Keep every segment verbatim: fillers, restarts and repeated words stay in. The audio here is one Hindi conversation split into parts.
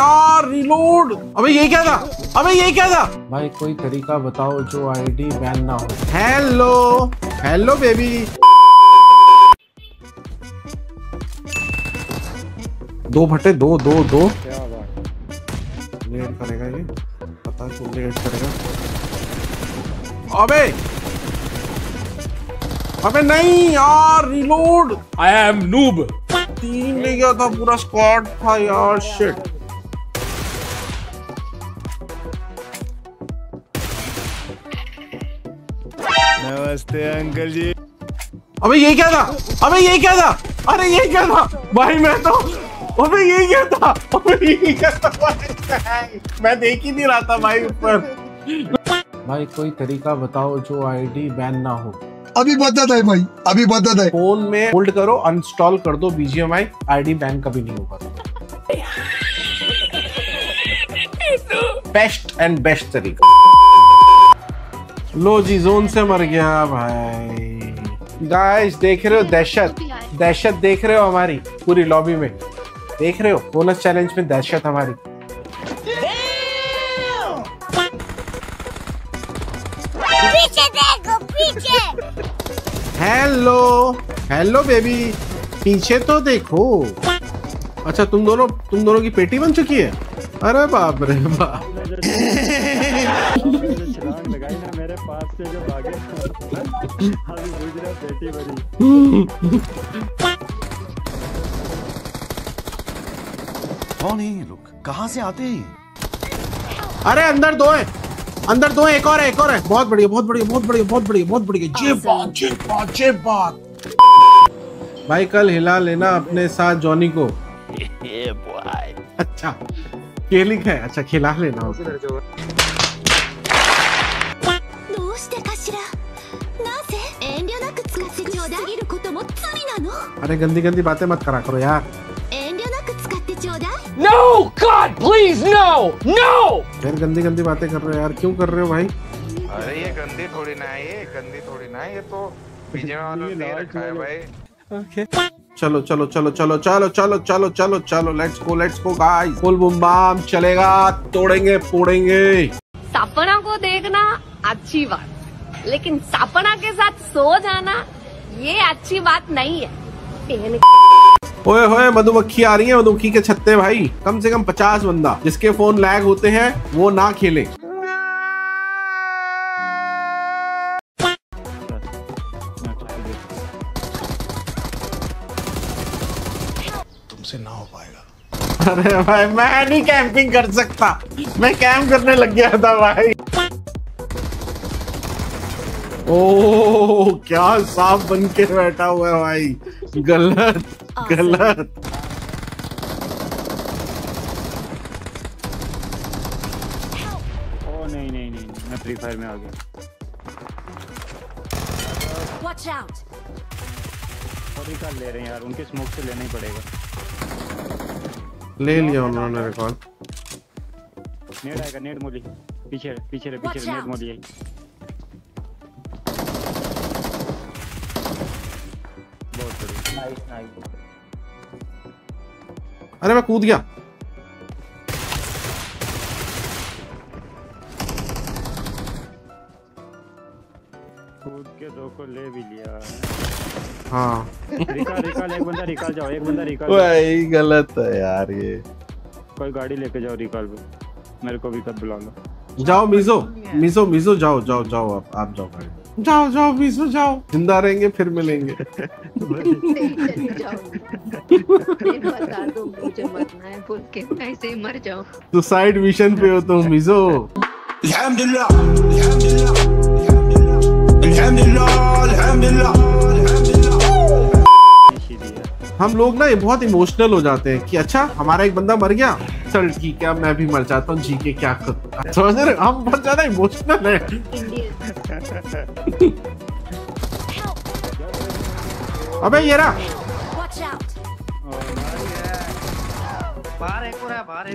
यार रिलोड। अबे ये क्या था, अबे ये क्या था भाई? कोई तरीका बताओ जो आईडी बैन ना हो। Hello hello baby. दो भट्टे दो दो दो क्या लेट करेगा ये, पता क्यों लेट करेगा। अबे अबे नहीं यार reload. I am noob. Team ले गया था, पूरा स्क्वाड था यार। शिट। नमस्ते अंकल जी। अबे ये क्या था, अबे ये क्या था, अरे ये क्या था भाई? मैं तो अबे ये क्या था, अबे ये क्या था? मैं देख ही नहीं रहा था भाई ऊपर। भाई कोई तरीका बताओ जो आईडी बैन ना हो। अभी बदत है भाई, अभी बदत है। फोन में होल्ड करो, अनस्टॉल कर दो बीजीएमआई, आईडी बैन कभी नहीं होगा। बेस्ट एंड बेस्ट तरीका। लो जी, जोन से मर गया भाई। गाइस देख रहे हो दहशत, दहशत देख रहे हो हमारी पूरी लॉबी में, देख रहे हो बोनस चैलेंज में दहशत हमारी। पीछे देखो, पीछे। हेलो हेलो बेबी, पीछे तो देखो। अच्छा तुम दोनों तुम दोनों की पेटी बन चुकी है। अरे बाप रे बाप। लगाई ना मेरे पास से जो भागे, पेटी बनी। कौन है ये लोग, कहाँ से आते हैं? अरे अंदर दो है, अंदर दो है, एक और है, एक और है। बहुत बढ़िया बहुत बढ़िया बहुत बढ़िया बहुत बढ़िया बहुत बढ़िया। ये बात ये बात ये बात। भाई कल हिला लेना अपने साथ जॉनी को। अच्छा ये लिखा है, अच्छा खिला लेना उसे। अरे गंदी गंदी बातें मत करा करो यार। No God please no no। फिर गंदी गंदी बातें कर रहे हो यार, क्यों कर रहे हो भाई? अरे ये गंदी थोड़ी ना है, ये गंदी थोड़ी ना है, ये तो बीजेपी वालों ने रखा है भाई। ओके चलो चलो चलो चलो चलो चलो चलो चलो चलो let's go let's go guys. Full bomb bomb चलेगा, तोड़ेंगे फोड़ेंगे। सपना को देखना अच्छी बात, लेकिन सपना के साथ सो जाना ये अच्छी बात नहीं है। ओए होए मधुमक्खी आ रही है, मधुमक्खी के छत्ते भाई। कम से कम पचास बंदा जिसके फोन लैग होते हैं वो ना खेले। तुमसे ना हो पाएगा। अरे भाई मैं नहीं कैंपिंग कर सकता, मैं कैंप करने लग गया था भाई। ओह क्या सांप बन के बैठा हुआ है भाई। गलत गलत। ओ नहीं नहीं नहीं, मैं फ्री फायर में आ गया। Watch out! रिकॉल ले रहे हैं यार, उनके स्मोक से लेना ही पड़ेगा। ले लिया उन्होंने रिकॉल। नेट आएगा, नेट मोली पीछे पीछे पीछे नेट मोली आई। Nice nice. अरे मैं कूद गया। कूद के दो को ले भी लिया। हाँ। रिकॉल रिकॉल, एक बंदा रिकॉल जाओ, एक बंदा रिकॉल। भाई गलत है यार ये। कोई गाड़ी लेके जाओ रिकॉल पे, मेरे को भी कब बुला लो। जाओ मिजो मिजो मिजो जाओ जाओ जाओ आप आप जाओ गाड़ी। जाओ जाओ मिजो जाओ, जिंदा रहेंगे फिर मिलेंगे। बता दो मुझे मरना है बोल के, मैं ऐसे ही मर जाऊं। सुसाइड मिशन पे हो तुम मिजो। अल्हम्दुलिल्लाह अल्हम्दुलिल्लाह अल्हम्दुलिल्लाह अल्हम्दुलिल्लाह। हम लोग ना ये बहुत इमोशनल हो जाते हैं कि अच्छा हमारा एक बंदा मर गया, चल ठीक है मैं भी मर जाता हूँ, जी के क्या कर। समझ रहे हो, हम बहुत ज्यादा इमोशनल है। अबे ये रहा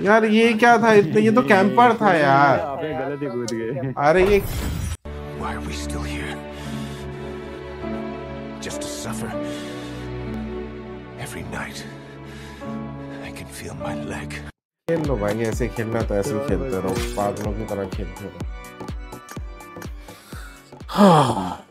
यार, ये क्या था? इतने ये तो कैंपर था यार। आपने गलत ही कूद गए। अरे ये Why are we still here? Just to suffer. Every night I can feel my leg. खेल लो भाई, ऐसे खेलना तो ऐसे ही खेलते रहो, पागलों की तरह खेलते रहो। हाँ।